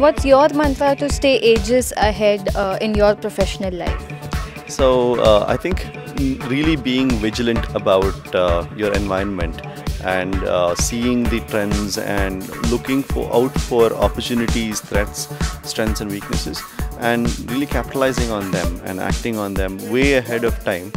What's your mantra to stay ages ahead in your professional life? So I think really being vigilant about your environment and seeing the trends and looking out for opportunities, threats, strengths and weaknesses, and really capitalizing on them and acting on them way ahead of time.